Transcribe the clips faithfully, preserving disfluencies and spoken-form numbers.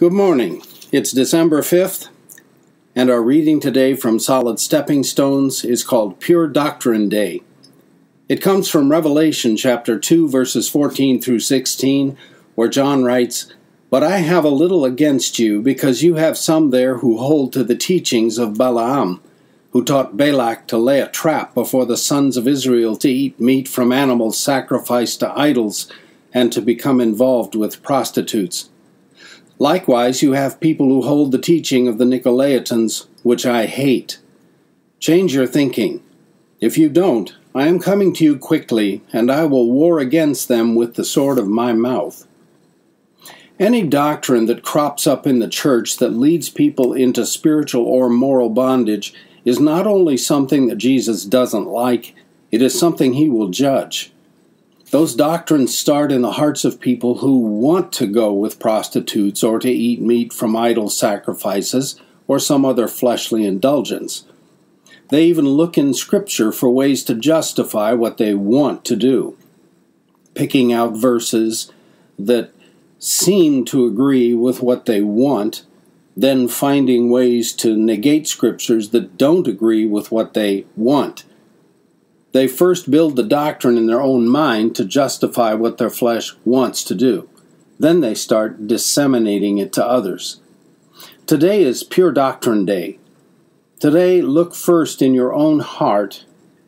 Good morning. It's December fifth, and our reading today from Solid Stepping Stones is called Pure Doctrine Day. It comes from Revelation chapter two, verses fourteen through sixteen, where John writes, "But I have a little against you, because you have some there who hold to the teachings of Balaam, who taught Balak to lay a trap before the sons of Israel to eat meat from animals sacrificed to idols and to become involved with prostitutes. Likewise, you have people who hold the teaching of the Nicolaitans, which I hate. Change your thinking. If you don't, I am coming to you quickly, and I will war against them with the sword of my mouth." Any doctrine that crops up in the church that leads people into spiritual or moral bondage is not only something that Jesus doesn't like, it is something he will judge. Those doctrines start in the hearts of people who want to go with prostitutes or to eat meat from idol sacrifices or some other fleshly indulgence. They even look in Scripture for ways to justify what they want to do, picking out verses that seem to agree with what they want, then finding ways to negate Scriptures that don't agree with what they want. They first build the doctrine in their own mind to justify what their flesh wants to do. Then they start disseminating it to others. Today is Pure Doctrine Day. Today, look first in your own heart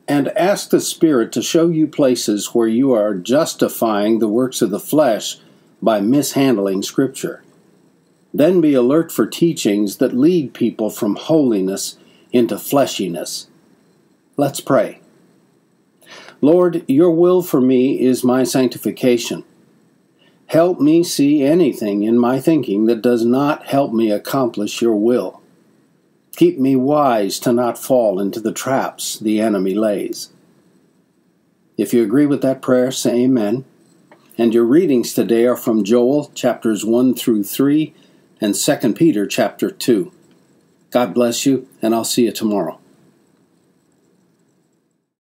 and ask the Spirit to show you places where you are justifying the works of the flesh by mishandling Scripture. Then be alert for teachings that lead people from holiness into fleshiness. Let's pray. Lord, your will for me is my sanctification. Help me see anything in my thinking that does not help me accomplish your will. Keep me wise to not fall into the traps the enemy lays. If you agree with that prayer, say amen. And your readings today are from Joel chapters one through three and Second Peter chapter two. God bless you, and I'll see you tomorrow.